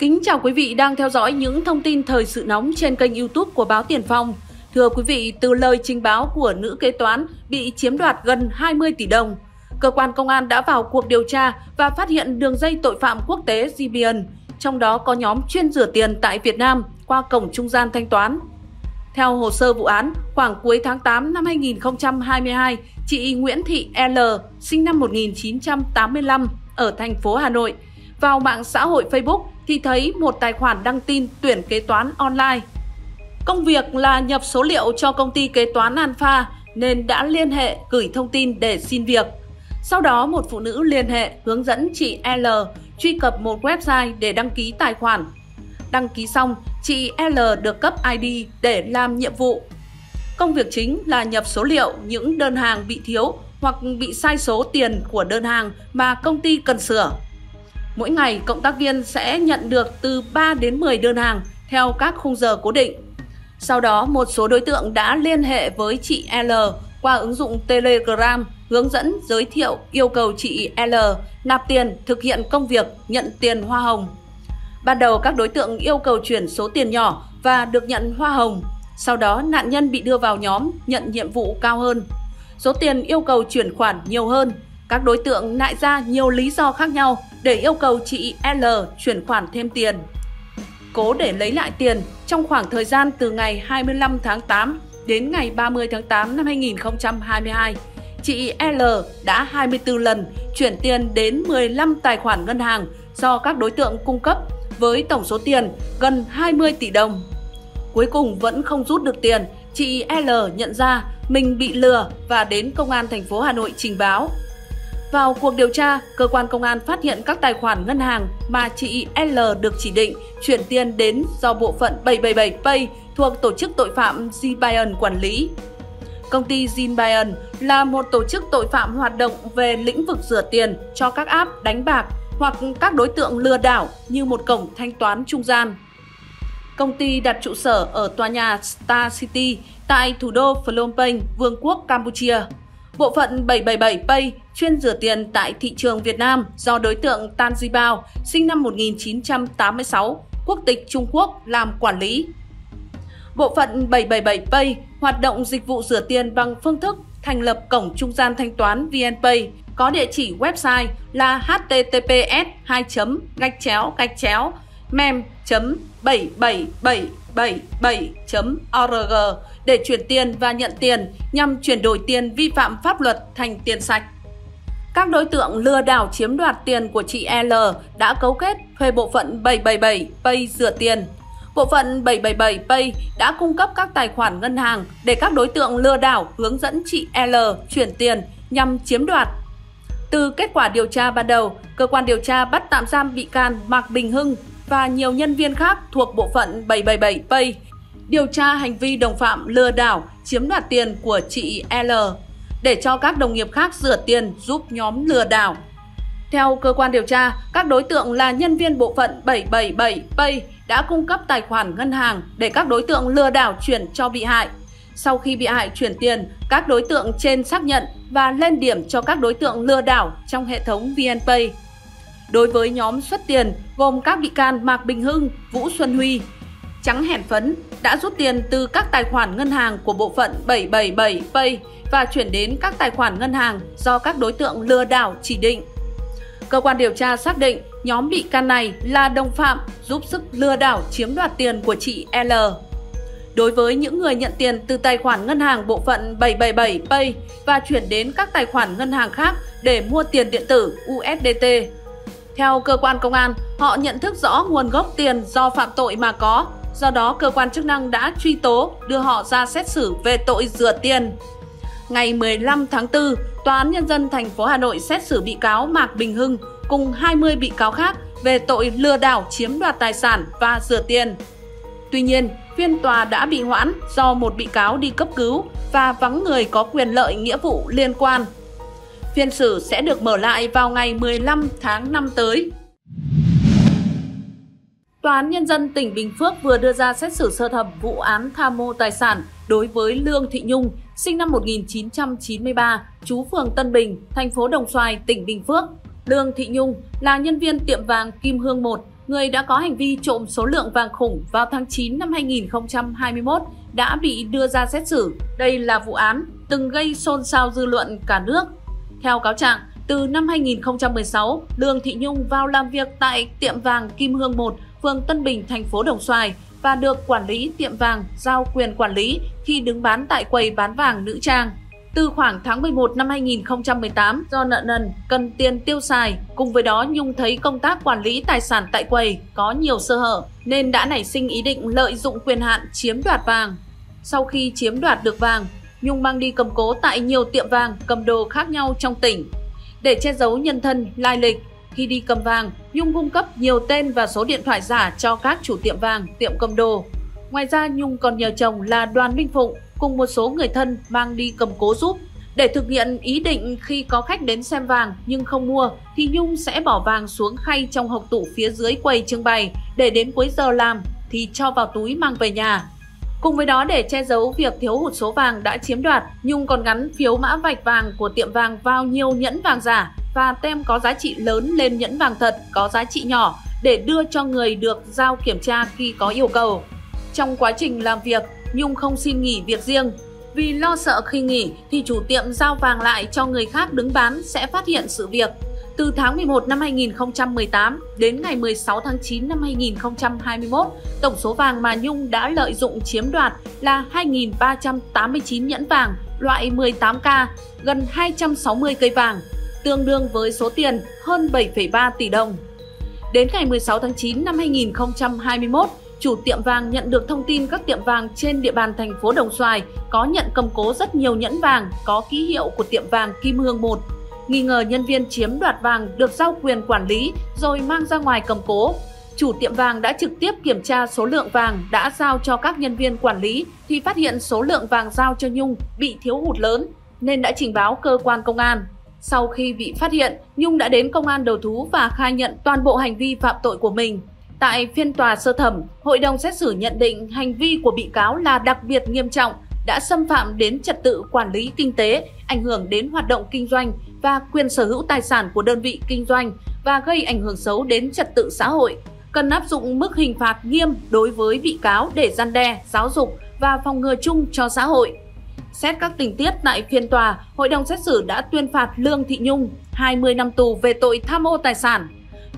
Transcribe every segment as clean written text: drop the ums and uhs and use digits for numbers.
Kính chào quý vị đang theo dõi những thông tin thời sự nóng trên kênh YouTube của Báo Tiền Phong. Thưa quý vị, từ lời trình báo của nữ kế toán bị chiếm đoạt gần 20 tỷ đồng, cơ quan công an đã vào cuộc điều tra và phát hiện đường dây tội phạm quốc tế Jinbian, trong đó có nhóm chuyên rửa tiền tại Việt Nam qua cổng trung gian thanh toán. Theo hồ sơ vụ án, khoảng cuối tháng 8 năm 2022, chị Nguyễn Thị L, sinh năm 1985 ở thành phố Hà Nội, vào mạng xã hội Facebook thì thấy một tài khoản đăng tin tuyển kế toán online. Công việc là nhập số liệu cho công ty kế toán Alpha nên đã liên hệ gửi thông tin để xin việc. Sau đó một phụ nữ liên hệ hướng dẫn chị L truy cập một website để đăng ký tài khoản. Đăng ký xong, chị L được cấp ID để làm nhiệm vụ. Công việc chính là nhập số liệu những đơn hàng bị thiếu hoặc bị sai số tiền của đơn hàng mà công ty cần sửa. Mỗi ngày, cộng tác viên sẽ nhận được từ 3 đến 10 đơn hàng theo các khung giờ cố định. Sau đó, một số đối tượng đã liên hệ với chị L qua ứng dụng Telegram, hướng dẫn, giới thiệu, yêu cầu chị L nạp tiền, thực hiện công việc, nhận tiền hoa hồng. Ban đầu, các đối tượng yêu cầu chuyển số tiền nhỏ và được nhận hoa hồng. Sau đó, nạn nhân bị đưa vào nhóm, nhận nhiệm vụ cao hơn. Số tiền yêu cầu chuyển khoản nhiều hơn. Các đối tượng nại ra nhiều lý do khác nhau để yêu cầu chị L chuyển khoản thêm tiền. Cố để lấy lại tiền, trong khoảng thời gian từ ngày 25 tháng 8 đến ngày 30 tháng 8 năm 2022, chị L đã 24 lần chuyển tiền đến 15 tài khoản ngân hàng do các đối tượng cung cấp với tổng số tiền gần 20 tỷ đồng. Cuối cùng vẫn không rút được tiền, chị L nhận ra mình bị lừa và đến Công an thành phố Hà Nội trình báo. Vào cuộc điều tra, cơ quan công an phát hiện các tài khoản ngân hàng mà chị L được chỉ định chuyển tiền đến do bộ phận 777 Pay thuộc tổ chức tội phạm Jinbian quản lý. Công ty Jinbian là một tổ chức tội phạm hoạt động về lĩnh vực rửa tiền cho các app đánh bạc hoặc các đối tượng lừa đảo như một cổng thanh toán trung gian. Công ty đặt trụ sở ở tòa nhà Star City tại thủ đô Phnom Penh, Vương quốc Campuchia. Bộ phận 777 Pay chuyên rửa tiền tại thị trường Việt Nam do đối tượng Tan Ji Bao, sinh năm 1986, quốc tịch Trung Quốc làm quản lý. Bộ phận 777 Pay hoạt động dịch vụ rửa tiền bằng phương thức thành lập cổng trung gian thanh toán VNPay có địa chỉ website là https://mem.77777.org để chuyển tiền và nhận tiền nhằm chuyển đổi tiền vi phạm pháp luật thành tiền sạch. Các đối tượng lừa đảo chiếm đoạt tiền của chị L đã cấu kết thuê bộ phận 777 Pay rửa tiền. Bộ phận 777 Pay đã cung cấp các tài khoản ngân hàng để các đối tượng lừa đảo hướng dẫn chị L chuyển tiền nhằm chiếm đoạt. Từ kết quả điều tra ban đầu, cơ quan điều tra bắt tạm giam bị can Mạc Bình Hưng và nhiều nhân viên khác thuộc bộ phận 777 Pay điều tra hành vi đồng phạm lừa đảo chiếm đoạt tiền của chị L để cho các đồng nghiệp khác rửa tiền giúp nhóm lừa đảo. Theo cơ quan điều tra, các đối tượng là nhân viên bộ phận 777 Pay đã cung cấp tài khoản ngân hàng để các đối tượng lừa đảo chuyển cho bị hại. Sau khi bị hại chuyển tiền, các đối tượng trên xác nhận và lên điểm cho các đối tượng lừa đảo trong hệ thống VNPay. Đối với nhóm xuất tiền gồm các bị can Mạc Bình Hưng, Vũ Xuân Huy, Trắng Hẻn Phấn đã rút tiền từ các tài khoản ngân hàng của bộ phận 777 Pay và chuyển đến các tài khoản ngân hàng do các đối tượng lừa đảo chỉ định. Cơ quan điều tra xác định nhóm bị can này là đồng phạm giúp sức lừa đảo chiếm đoạt tiền của chị L. Đối với những người nhận tiền từ tài khoản ngân hàng bộ phận 777 Pay và chuyển đến các tài khoản ngân hàng khác để mua tiền điện tử USDT, theo cơ quan công an, họ nhận thức rõ nguồn gốc tiền do phạm tội mà có, do đó cơ quan chức năng đã truy tố đưa họ ra xét xử về tội rửa tiền. Ngày 15 tháng 4, Tòa án Nhân dân thành phố Hà Nội xét xử bị cáo Mạc Bình Hưng cùng 20 bị cáo khác về tội lừa đảo chiếm đoạt tài sản và rửa tiền. Tuy nhiên, phiên tòa đã bị hoãn do một bị cáo đi cấp cứu và vắng người có quyền lợi nghĩa vụ liên quan. Phiên xử sẽ được mở lại vào ngày 15 tháng 5 tới. Tòa án Nhân dân tỉnh Bình Phước vừa đưa ra xét xử sơ thẩm vụ án tham mô tài sản đối với Lương Thị Nhung, sinh năm 1993, trú phường Tân Bình, thành phố Đồng Xoài, tỉnh Bình Phước. Lương Thị Nhung là nhân viên tiệm vàng Kim Hương I người đã có hành vi trộm số lượng vàng khủng vào tháng 9 năm 2021 đã bị đưa ra xét xử. Đây là vụ án từng gây xôn xao dư luận cả nước. Theo cáo trạng, từ năm 2016, Lương Thị Nhung vào làm việc tại tiệm vàng Kim Hương I, phường Tân Bình, thành phố Đồng Xoài và được quản lý tiệm vàng giao quyền quản lý khi đứng bán tại quầy bán vàng nữ trang. Từ khoảng tháng 11 năm 2018, do nợ nần, cần tiền tiêu xài, cùng với đó Nhung thấy công tác quản lý tài sản tại quầy có nhiều sơ hở nên đã nảy sinh ý định lợi dụng quyền hạn chiếm đoạt vàng. Sau khi chiếm đoạt được vàng, Nhung mang đi cầm cố tại nhiều tiệm vàng cầm đồ khác nhau trong tỉnh. Để che giấu nhân thân, lai lịch, khi đi cầm vàng, Nhung cung cấp nhiều tên và số điện thoại giả cho các chủ tiệm vàng, tiệm cầm đồ. Ngoài ra, Nhung còn nhờ chồng là Đoàn Minh Phụng cùng một số người thân mang đi cầm cố giúp. Để thực hiện ý định, khi có khách đến xem vàng nhưng không mua thì Nhung sẽ bỏ vàng xuống khay trong hộc tủ phía dưới quầy trưng bày, để đến cuối giờ làm thì cho vào túi mang về nhà. Cùng với đó, để che giấu việc thiếu hụt số vàng đã chiếm đoạt, Nhung còn gắn phiếu mã vạch vàng của tiệm vàng vào nhiều nhẫn vàng giả và tem có giá trị lớn lên nhẫn vàng thật có giá trị nhỏ để đưa cho người được giao kiểm tra khi có yêu cầu. Trong quá trình làm việc, Nhung không xin nghỉ việc riêng. Vì lo sợ khi nghỉ thì chủ tiệm giao vàng lại cho người khác đứng bán sẽ phát hiện sự việc. Từ tháng 11 năm 2018 đến ngày 16 tháng 9 năm 2021, tổng số vàng mà Nhung đã lợi dụng chiếm đoạt là 2.389 nhẫn vàng loại 18K, gần 260 cây vàng, tương đương với số tiền hơn 7,3 tỷ đồng. Đến ngày 16 tháng 9 năm 2021, chủ tiệm vàng nhận được thông tin các tiệm vàng trên địa bàn thành phố Đồng Xoài có nhận cầm cố rất nhiều nhẫn vàng có ký hiệu của tiệm vàng Kim Hương I. Nghi ngờ nhân viên chiếm đoạt vàng được giao quyền quản lý rồi mang ra ngoài cầm cố, chủ tiệm vàng đã trực tiếp kiểm tra số lượng vàng đã giao cho các nhân viên quản lý thì phát hiện số lượng vàng giao cho Nhung bị thiếu hụt lớn nên đã trình báo cơ quan công an. Sau khi bị phát hiện, Nhung đã đến công an đầu thú và khai nhận toàn bộ hành vi phạm tội của mình. Tại phiên tòa sơ thẩm, hội đồng xét xử nhận định hành vi của bị cáo là đặc biệt nghiêm trọng, đã xâm phạm đến trật tự quản lý kinh tế, ảnh hưởng đến hoạt động kinh doanh và quyền sở hữu tài sản của đơn vị kinh doanh và gây ảnh hưởng xấu đến trật tự xã hội. Cần áp dụng mức hình phạt nghiêm đối với bị cáo để răn đe, giáo dục và phòng ngừa chung cho xã hội. Xét các tình tiết tại phiên tòa, hội đồng xét xử đã tuyên phạt Lương Thị Nhung 20 năm tù về tội tham ô tài sản.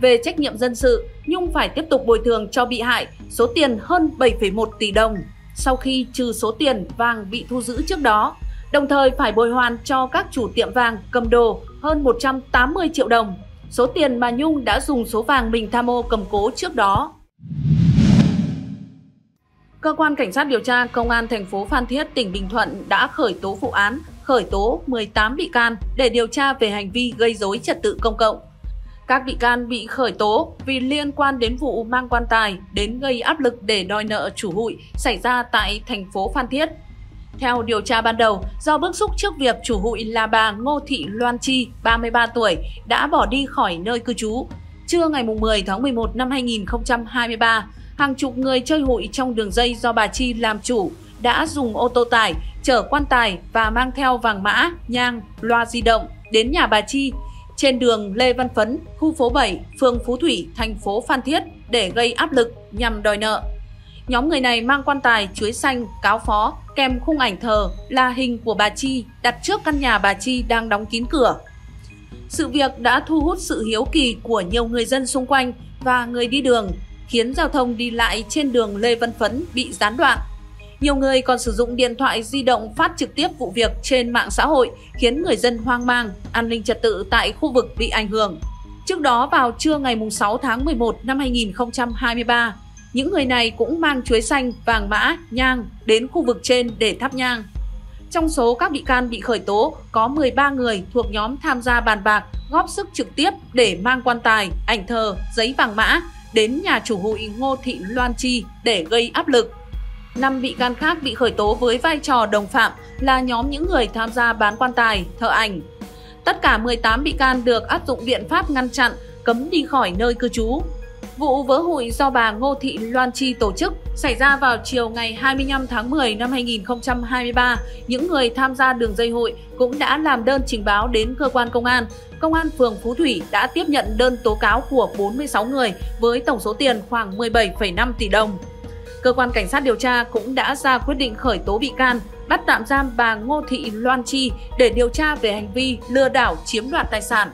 Về trách nhiệm dân sự, Nhung phải tiếp tục bồi thường cho bị hại số tiền hơn 7,1 tỷ đồng sau khi trừ số tiền vàng bị thu giữ trước đó, đồng thời phải bồi hoàn cho các chủ tiệm vàng cầm đồ hơn 180 triệu đồng, số tiền mà Nhung đã dùng số vàng mình tham ô cầm cố trước đó. Cơ quan Cảnh sát điều tra Công an thành phố Phan Thiết, tỉnh Bình Thuận đã khởi tố vụ án, khởi tố 18 bị can để điều tra về hành vi gây rối trật tự công cộng. Các bị can bị khởi tố vì liên quan đến vụ mang quan tài đến gây áp lực để đòi nợ chủ hụi xảy ra tại thành phố Phan Thiết. Theo điều tra ban đầu, do bức xúc trước việc chủ hụi là bà Ngô Thị Loan Chi, 33 tuổi, đã bỏ đi khỏi nơi cư trú. Trưa ngày 10 tháng 11 năm 2023, hàng chục người chơi hụi trong đường dây do bà Chi làm chủ đã dùng ô tô tải chở quan tài và mang theo vàng mã, nhang, loa di động đến nhà bà Chi trên đường Lê Văn Phấn, khu phố 7, phường Phú Thủy, thành phố Phan Thiết để gây áp lực nhằm đòi nợ. Nhóm người này mang quan tài chuối xanh, cáo phó, kèm khung ảnh thờ là hình của bà Chi đặt trước căn nhà bà Chi đang đóng kín cửa. Sự việc đã thu hút sự hiếu kỳ của nhiều người dân xung quanh và người đi đường, khiến giao thông đi lại trên đường Lê Văn Phấn bị gián đoạn. Nhiều người còn sử dụng điện thoại di động phát trực tiếp vụ việc trên mạng xã hội, khiến người dân hoang mang, an ninh trật tự tại khu vực bị ảnh hưởng. Trước đó, vào trưa ngày 6 tháng 11 năm 2023, những người này cũng mang chuối xanh, vàng mã, nhang đến khu vực trên để thắp nhang. Trong số các bị can bị khởi tố, có 13 người thuộc nhóm tham gia bàn bạc, góp sức trực tiếp để mang quan tài, ảnh thờ, giấy vàng mã đến nhà chủ hụi Ngô Thị Loan Chi để gây áp lực. 5 bị can khác bị khởi tố với vai trò đồng phạm là nhóm những người tham gia bán quan tài, thợ ảnh. Tất cả 18 bị can được áp dụng biện pháp ngăn chặn, cấm đi khỏi nơi cư trú. Vụ vỡ hụi do bà Ngô Thị Loan Chi tổ chức xảy ra vào chiều ngày 25 tháng 10 năm 2023. Những người tham gia đường dây hụi cũng đã làm đơn trình báo đến cơ quan công an. Công an phường Phú Thủy đã tiếp nhận đơn tố cáo của 46 người với tổng số tiền khoảng 17,5 tỷ đồng. Cơ quan cảnh sát điều tra cũng đã ra quyết định khởi tố bị can, bắt tạm giam bà Ngô Thị Loan Chi để điều tra về hành vi lừa đảo chiếm đoạt tài sản.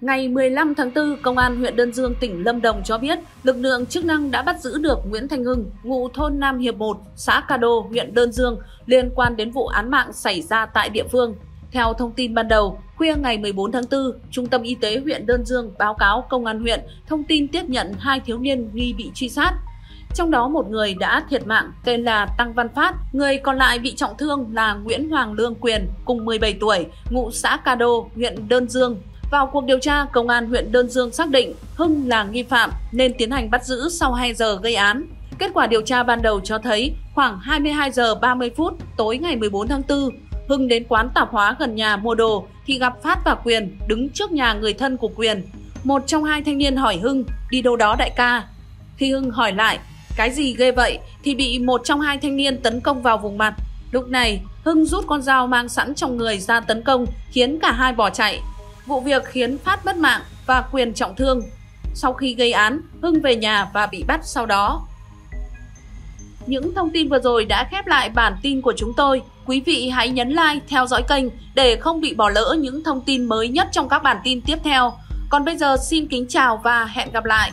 Ngày 15 tháng 4, Công an huyện Đơn Dương, tỉnh Lâm Đồng cho biết lực lượng chức năng đã bắt giữ được Nguyễn Thanh Hưng, ngụ thôn Nam Hiệp 1, xã Ca Đô, huyện Đơn Dương liên quan đến vụ án mạng xảy ra tại địa phương. Theo thông tin ban đầu, khuya ngày 14 tháng 4, Trung tâm Y tế huyện Đơn Dương báo cáo Công an huyện thông tin tiếp nhận 2 thiếu niên nghi bị truy sát. Trong đó một người đã thiệt mạng tên là Tăng Văn Phát, người còn lại bị trọng thương là Nguyễn Hoàng Lương Quyền, cùng 17 tuổi, ngụ xã Ca Đô, huyện Đơn Dương. Vào cuộc điều tra, Công an huyện Đơn Dương xác định Hưng là nghi phạm nên tiến hành bắt giữ sau 2 giờ gây án. Kết quả điều tra ban đầu cho thấy khoảng 22 giờ 30 phút tối ngày 14 tháng 4, Hưng đến quán tạp hóa gần nhà mua đồ thì gặp Phát và Quyền đứng trước nhà người thân của Quyền. Một trong hai thanh niên hỏi Hưng, đi đâu đó đại ca? Khi Hưng hỏi lại, cái gì ghê vậy thì bị một trong hai thanh niên tấn công vào vùng mặt. Lúc này, Hưng rút con dao mang sẵn trong người ra tấn công khiến cả hai bỏ chạy. Vụ việc khiến Phát mất mạng và Quyền trọng thương. Sau khi gây án, Hưng về nhà và bị bắt sau đó. Những thông tin vừa rồi đã khép lại bản tin của chúng tôi. Quý vị hãy nhấn like, theo dõi kênh để không bị bỏ lỡ những thông tin mới nhất trong các bản tin tiếp theo. Còn bây giờ xin kính chào và hẹn gặp lại!